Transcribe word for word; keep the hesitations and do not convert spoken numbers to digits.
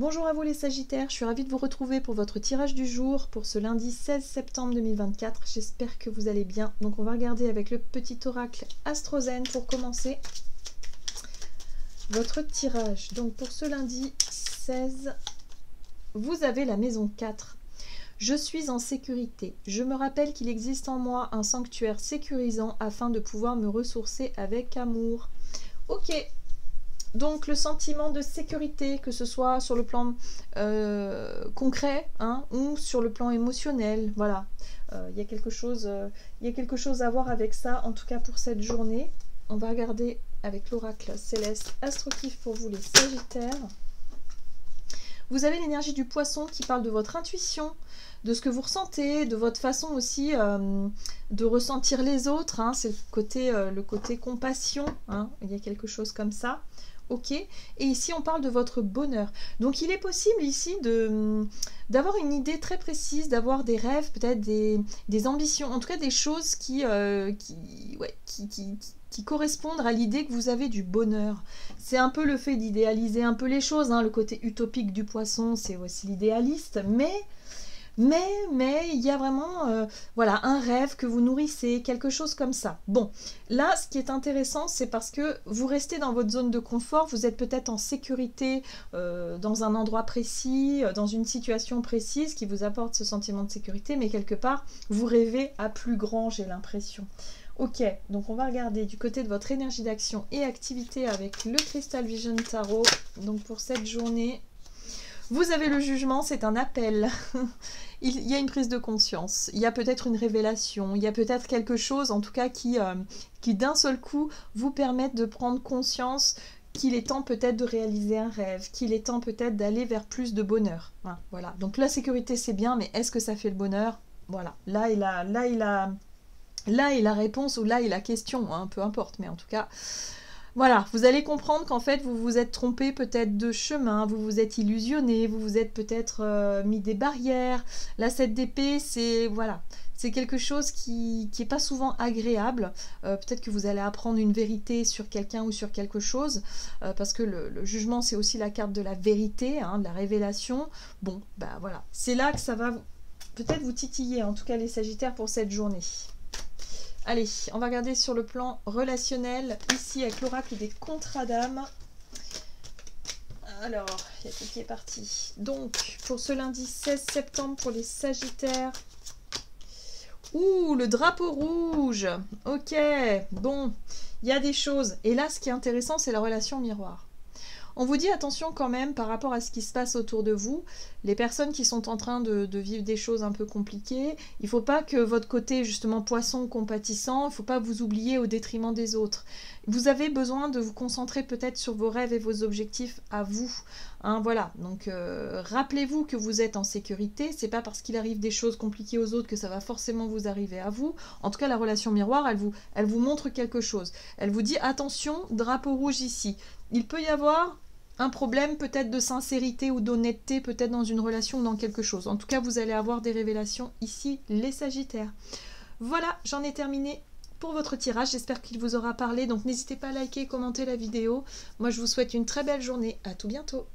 Bonjour à vous les Sagittaires, je suis ravie de vous retrouver pour votre tirage du jour pour ce lundi seize septembre deux mille vingt-quatre. J'espère que vous allez bien. Donc on va regarder avec le petit oracle Astrozen pour commencer votre tirage. Donc pour ce lundi seize, vous avez la maison quatre. Je suis en sécurité. Je me rappelle qu'il existe en moi un sanctuaire sécurisant afin de pouvoir me ressourcer avec amour. Ok. Donc le sentiment de sécurité, que ce soit sur le plan euh, concret hein, ou sur le plan émotionnel, voilà. Euh, y a quelque chose, euh, y a quelque chose à voir avec ça, en tout cas pour cette journée. On va regarder avec l'oracle céleste Astrokiff pour vous les Sagittaires. Vous avez l'énergie du poisson qui parle de votre intuition, de ce que vous ressentez, de votre façon aussi euh, de ressentir les autres. Hein. C'est le côté, euh, le côté compassion. Hein. Il y a quelque chose comme ça. Ok, et ici on parle de votre bonheur. Donc il est possible ici de d'avoir une idée très précise, d'avoir des rêves, peut-être des, des ambitions, en tout cas des choses qui, euh, qui, ouais, qui, qui, qui correspondent à l'idée que vous avez du bonheur. C'est un peu le fait d'idéaliser un peu les choses, hein. Le côté utopique du poisson, c'est aussi l'idéaliste, mais... Mais, mais, il y a vraiment euh, voilà, un rêve que vous nourrissez, quelque chose comme ça. Bon, là, ce qui est intéressant, c'est parce que vous restez dans votre zone de confort, vous êtes peut-être en sécurité euh, dans un endroit précis, dans une situation précise qui vous apporte ce sentiment de sécurité, mais quelque part, vous rêvez à plus grand, j'ai l'impression. Ok, donc on va regarder du côté de votre énergie d'action et activité avec le Crystal Vision Tarot, donc pour cette journée. Vous avez le jugement, c'est un appel. Il y a une prise de conscience, il y a peut-être une révélation, il y a peut-être quelque chose en tout cas qui, euh, qui d'un seul coup vous permette de prendre conscience qu'il est temps peut-être de réaliser un rêve, qu'il est temps peut-être d'aller vers plus de bonheur. Hein, voilà. Donc la sécurité c'est bien, mais est-ce que ça fait le bonheur? Voilà, là il a, là, il a, là il a réponse ou là il a question, hein, peu importe, mais en tout cas... Voilà, vous allez comprendre qu'en fait, vous vous êtes trompé peut-être de chemin, vous vous êtes illusionné, vous vous êtes peut-être euh, mis des barrières. La sept d'épée, c'est voilà, c'est quelque chose qui n'est pas souvent agréable. Euh, peut-être que vous allez apprendre une vérité sur quelqu'un ou sur quelque chose, euh, parce que le, le jugement, c'est aussi la carte de la vérité, hein, de la révélation. Bon, bah voilà, c'est là que ça va peut-être vous titiller, en tout cas les Sagittaires pour cette journée. Allez, on va regarder sur le plan relationnel, ici avec l'oracle des contrats d'âme. Alors, il y a tout qui est parti. Donc, pour ce lundi seize septembre, pour les Sagittaires. Ouh, le drapeau rouge. Ok, bon, il y a des choses. Et là, ce qui est intéressant, c'est la relation miroir. On vous dit attention quand même par rapport à ce qui se passe autour de vous, les personnes qui sont en train de, de vivre des choses un peu compliquées, il ne faut pas que votre côté justement poisson compatissant, il ne faut pas vous oublier au détriment des autres. Vous avez besoin de vous concentrer peut-être sur vos rêves et vos objectifs à vous. Hein, voilà, donc euh, rappelez-vous que vous êtes en sécurité, c'est pas parce qu'il arrive des choses compliquées aux autres que ça va forcément vous arriver à vous. En tout cas, la relation miroir, elle vous, elle vous montre quelque chose. Elle vous dit attention, drapeau rouge ici. Il peut y avoir... un problème peut-être de sincérité ou d'honnêteté, peut-être dans une relation ou dans quelque chose. En tout cas, vous allez avoir des révélations ici, les Sagittaires. Voilà, j'en ai terminé pour votre tirage. J'espère qu'il vous aura parlé. Donc, n'hésitez pas à liker, commenter la vidéo. Moi, je vous souhaite une très belle journée. À tout bientôt.